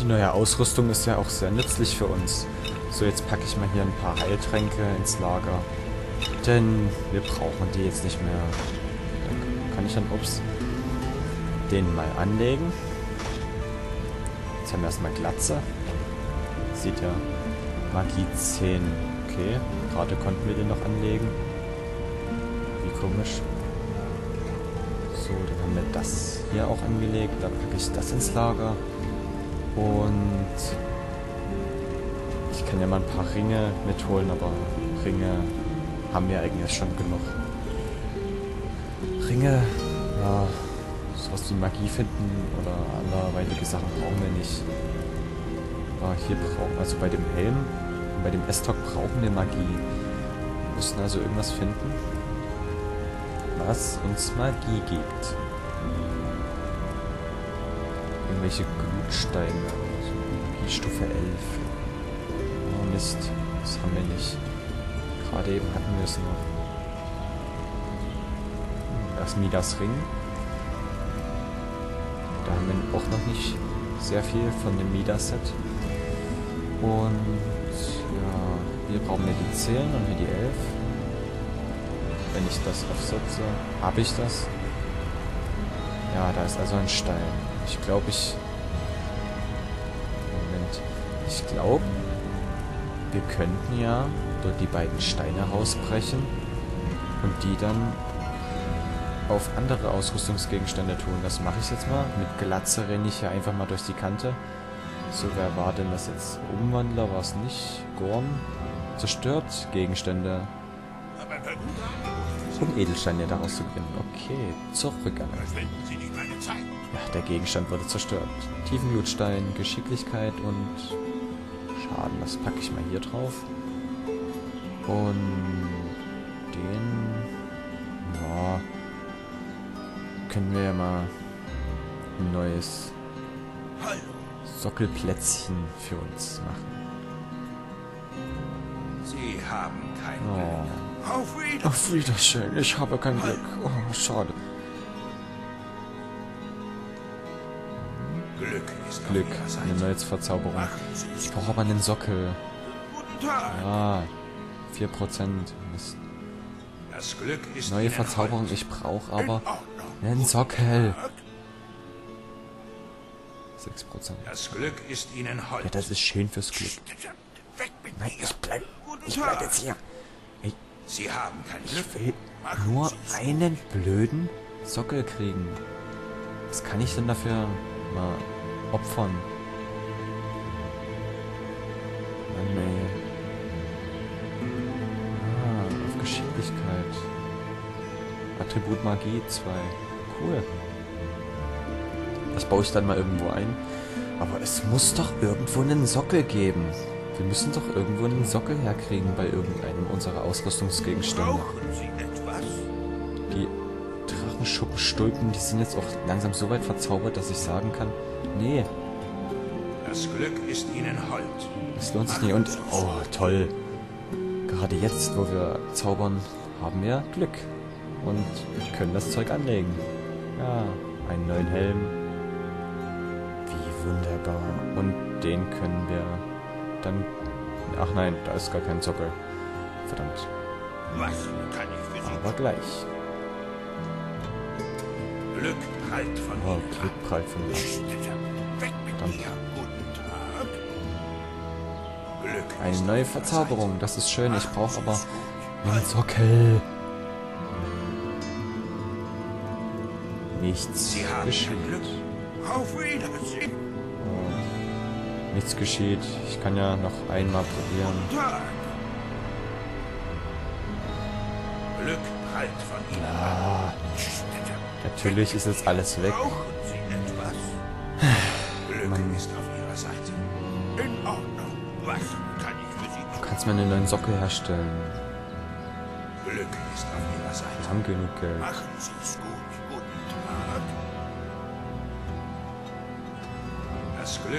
Die neue Ausrüstung ist ja auch sehr nützlich für uns. So, jetzt packe ich mal hier ein paar Heiltränke ins Lager. Denn wir brauchen die jetzt nicht mehr. Dann kann ich dann, ups, den mal anlegen. Jetzt haben wir erstmal Glatze. Sieht ja Magie 10. Okay, gerade konnten wir den noch anlegen. Wie komisch. So, dann haben wir das hier auch angelegt. Dann packe ich das ins Lager. Und ich kann ja mal ein paar Ringe mitholen, aber Ringe haben wir eigentlich schon genug. Ringe, ja, sowas wie Magie finden oder anderweitige Sachen brauchen wir nicht. Aber hier brauchen, also bei dem Helm und bei dem Estoc brauchen wir Magie. Wir müssen also irgendwas finden, was uns Magie gibt. Irgendwelche Glutsteine, also Magiestufe 11. Oh Mist, das haben wir nicht. Gerade eben hatten wir es noch. Das Midas Ring. Da haben wir auch noch nicht sehr viel von dem Midas Set. Und ja, hier brauchen wir die 10 und hier die 11. Wenn ich das aufsetze, habe ich das. Ja, da ist also ein Stein. Ich glaube, wir könnten ja dort die beiden Steine rausbrechen und die dann auf andere Ausrüstungsgegenstände tun. Das mache ich jetzt mal. Mit Glatze renne ich ja einfach mal durch die Kante. So, wer war denn das jetzt? Umwandler war es nicht. Gorm zerstört Gegenstände. Um Edelsteine daraus zu gewinnen. Okay, zurückgegangen. Ach, der Gegenstand wurde zerstört. Tiefenblutstein, Geschicklichkeit und Schaden. Das packe ich mal hier drauf. Und den... Ja, können wir ja mal ein neues Sockelplätzchen für uns machen. Sie haben kein Glück. Auf Wiedersehen, ich habe kein Glück. Oh, schade. Glück, eine neue Verzauberung. Ich brauche aber einen Sockel. Ah, 4%. Mist. Neue Verzauberung, ich brauche aber einen Sockel. 6%. Ja, das ist schön fürs Glück. Nein, ich bleib jetzt hier. Sie haben kein Glück. Ich will nur einen blöden Sockel kriegen. Was kann ich denn dafür mal opfern? Mann, ey. Ah, auf Geschicklichkeit. Attribut Magie 2. Cool. Das baue ich dann mal irgendwo ein. Aber es muss doch irgendwo einen Sockel geben. Wir müssen doch irgendwo einen Sockel herkriegen bei irgendeinem unserer Ausrüstungsgegenstände. Die Drachenschuppenstulpen, die sind jetzt auch langsam so weit verzaubert, dass ich sagen kann, nee. Das Glück ist ihnen hold. Das lohnt sich nicht und... Oh, toll. Gerade jetzt, wo wir zaubern, haben wir Glück. Und können das Zeug anlegen. Ja, einen neuen Helm. Wie wunderbar. Und den können wir... Dann... Ach nein, da ist gar kein Sockel. Verdammt. Was kann ich für Sie? Aber gleich. Glück prallt von mir. Oh, Glück prallt von mir. Verdammt. Eine neue Verzauberung, das ist schön. Ich brauche aber einen Sockel. Nichts geschieht. Auf Wiedersehen. Nichts geschieht. Ich kann ja noch einmal probieren. Glück prallt von Ihnen. Ah, natürlich ist jetzt alles weg. Mann. Du kannst mir einen neuen Sockel herstellen. Wir haben genug Geld.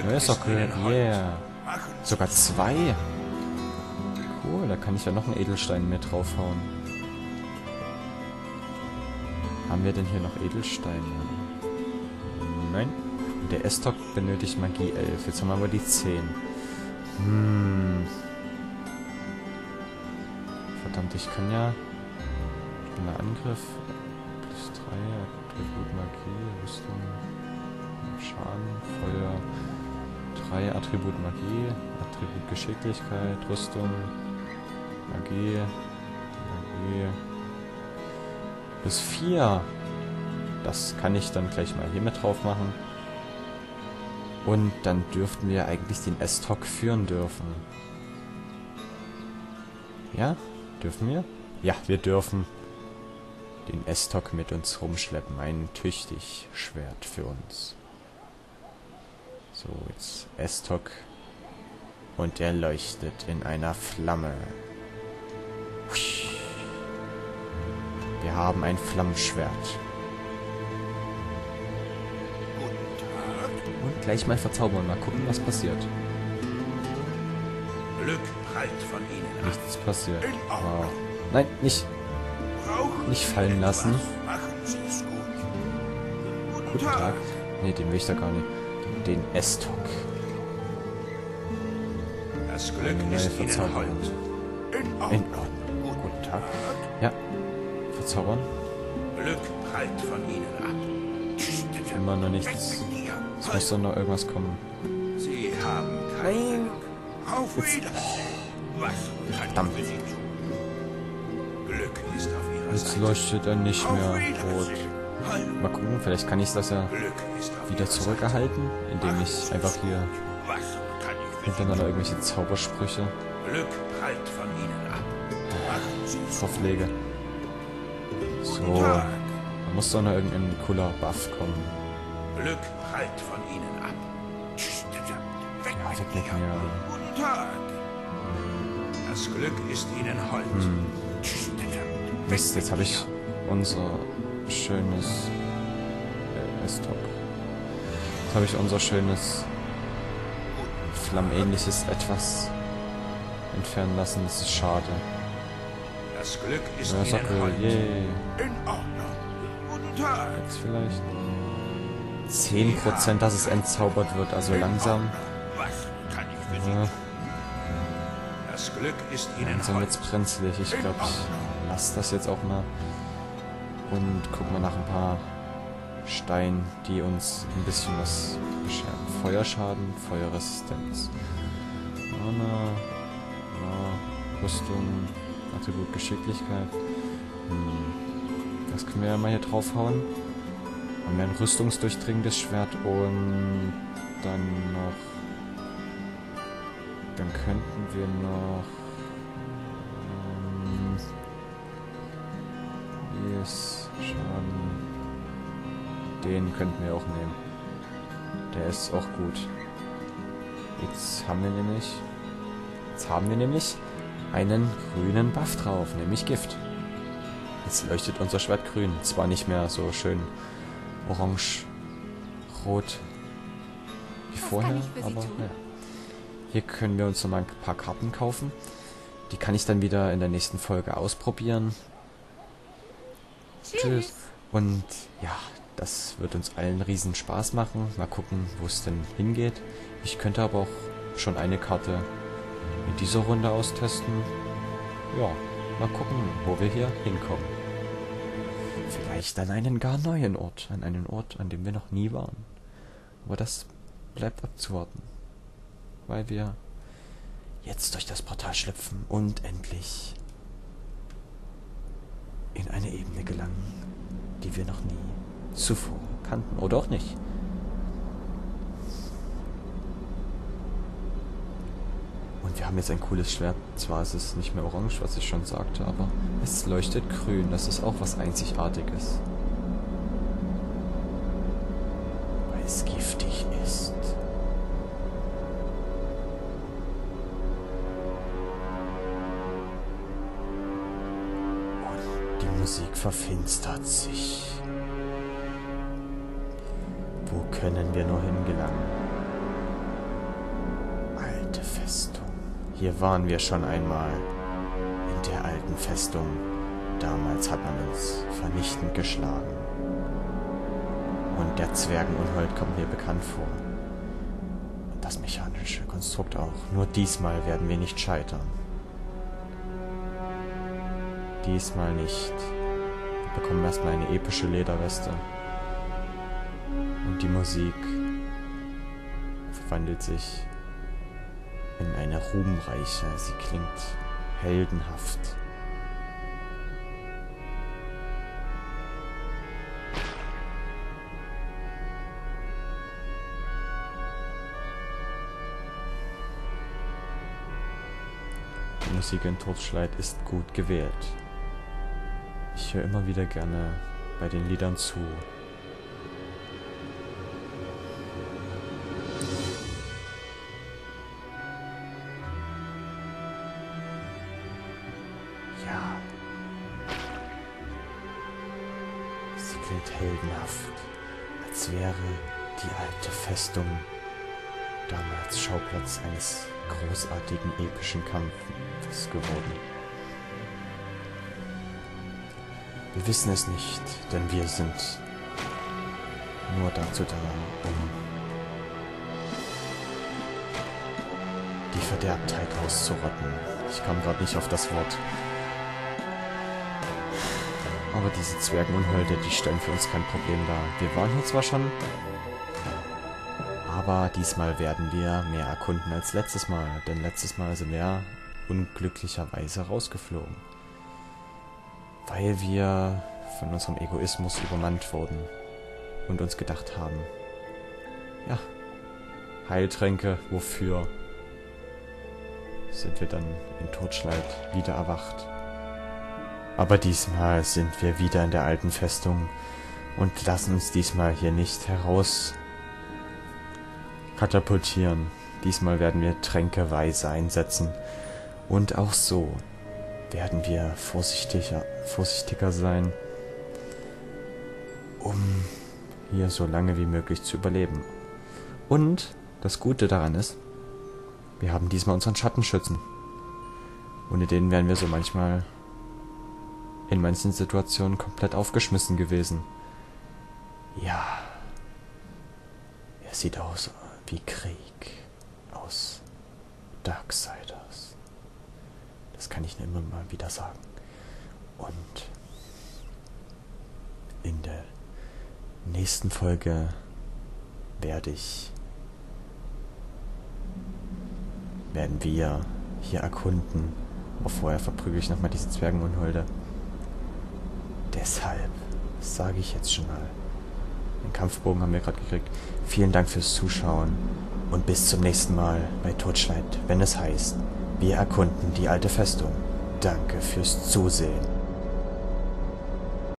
Neuer Sockel, yeah. Sogar 2. Cool, da kann ich ja noch einen Edelstein mehr draufhauen. Haben wir denn hier noch Edelsteine? Nein. Der Estoc benötigt Magie 11. Jetzt haben wir aber die 10. Verdammt, ich kann ja... Schneller Angriff. Plus 3. Attribut Magie. Rüstung. Schaden. Feuer. 3. Attribut Magie. Attribut Geschicklichkeit. Rüstung. Magie. Magie. Plus 4. Das kann ich dann gleich mal hier mit drauf machen. Und dann dürften wir eigentlich den Estoc führen dürfen. Ja? Dürfen wir? Ja, wir dürfen den Estoc mit uns rumschleppen. Ein tüchtig Schwert für uns. So, jetzt Estoc. Und er leuchtet in einer Flamme. Wir haben ein Flammenschwert. Gleich mal verzaubern, mal gucken, was passiert. Glück prallt von ihnen ab. Nichts passiert. Wow. Nein, nicht. Nicht fallen lassen. Guten Tag. Ne, den will ich da gar nicht. Den Estoc. Das Glück ist ihnen hold. In Ordnung. Guten Tag. Ja. Verzaubern. Glück prallt von ihnen ab. Immer noch nichts. Es muss doch noch irgendwas kommen. Sie haben keinen auf Wiedersehen. Verdammt. Glück ist auf ihrer Seite. Jetzt leuchtet er nicht mehr rot. Mal gucken, vielleicht kann ich das ja wieder zurückerhalten, indem ich einfach hier hintereinander irgendwelche Zaubersprüche verpflege. So, da muss doch noch irgendein cooler Buff kommen. Glück prallt von ihnen ab. Ja, weg mit mir. Guten Tag. Das Glück ist ihnen hold. Mist, jetzt habe ich unser schönes Estoc. Jetzt habe ich unser schönes flammenähnliches etwas entfernen lassen. Das ist schade. Das Glück ist ihnen hold. In Ordnung. Guten Tag. Jetzt vielleicht. 10%, dass es entzaubert wird, also langsam. Das Glück ist ihnen langsam wird's brenzlig. Ich glaube, ich lasse das jetzt auch mal. Und guck mal nach ein paar Steinen, die uns ein bisschen was bescheren. Feuerschaden, Feuerresistenz. Rüstung, Attribut Geschicklichkeit. Das können wir ja mal hier draufhauen. Haben wir ein rüstungsdurchdringendes Schwert und dann noch... Dann könnten wir noch... Yes, Schaden. Den könnten wir auch nehmen. Der ist auch gut. Jetzt haben wir nämlich einen grünen Buff drauf, nämlich Gift. Jetzt leuchtet unser Schwert grün. Zwar nicht mehr so schön... Orange, Rot, wie vorher, aber ja. Hier können wir uns nochmal ein paar Karten kaufen. Die kann ich dann wieder in der nächsten Folge ausprobieren. Tschüss. Und ja, das wird uns allen riesen Spaß machen. Mal gucken, wo es denn hingeht. Ich könnte aber auch schon eine Karte in dieser Runde austesten. Ja, mal gucken, wo wir hier hinkommen. Vielleicht an einen gar neuen Ort. An einen Ort, an dem wir noch nie waren. Aber das bleibt abzuwarten. Weil wir jetzt durch das Portal schlüpfen und endlich in eine Ebene gelangen, die wir noch nie zuvor kannten. Oder auch nicht. Und wir haben jetzt ein cooles Schwert. Zwar ist es nicht mehr orange, was ich schon sagte, aber es leuchtet grün. Das ist auch was Einzigartiges. Weil es giftig ist. Und die Musik verfinstert sich. Wo können wir nur hingelangen? Alte Festung. Hier waren wir schon einmal in der alten Festung. Damals hat man uns vernichtend geschlagen. Und der Zwergenunhold kommt mir bekannt vor. Und das mechanische Konstrukt auch. Nur diesmal werden wir nicht scheitern. Diesmal nicht. Wir bekommen erstmal eine epische Lederweste. Und die Musik verwandelt sich in eine ruhmreiche. Sie klingt heldenhaft. Die Musik in Torchlight ist gut gewählt. Ich höre immer wieder gerne bei den Liedern zu. Ja. Sie klingt heldenhaft, als wäre die alte Festung damals Schauplatz eines großartigen epischen Kampfes geworden. Wir wissen es nicht, denn wir sind nur dazu da, um die Verderbtheit auszurotten. Ich kam gerade nicht auf das Wort. Aber diese Zwergenunholde, die stellen für uns kein Problem dar. Wir waren hier zwar schon, aber diesmal werden wir mehr erkunden als letztes Mal. Denn letztes Mal sind wir unglücklicherweise rausgeflogen. Weil wir von unserem Egoismus übermannt wurden und uns gedacht haben, ja, Heiltränke, wofür? Sind wir dann in Torchlight wieder erwacht. Aber diesmal sind wir wieder in der alten Festung und lassen uns diesmal hier nicht heraus katapultieren. Diesmal werden wir tränkeweise einsetzen und auch so werden wir vorsichtiger sein, um hier so lange wie möglich zu überleben. Und das Gute daran ist, wir haben diesmal unseren Schattenschützen. Ohne den wären wir so manchmal in manchen Situationen komplett aufgeschmissen gewesen. Ja, er sieht aus wie Krieg aus Darksiders. Das kann ich immer mal wieder sagen. Und in der nächsten Folge werden wir hier erkunden. Aber vorher verprügel ich nochmal diese Zwergenunholde. Deshalb sage ich jetzt schon mal, den Kampfbogen haben wir gerade gekriegt. Vielen Dank fürs Zuschauen und bis zum nächsten Mal bei Torchlight, wenn es heißt: Wir erkunden die alte Festung. Danke fürs Zusehen.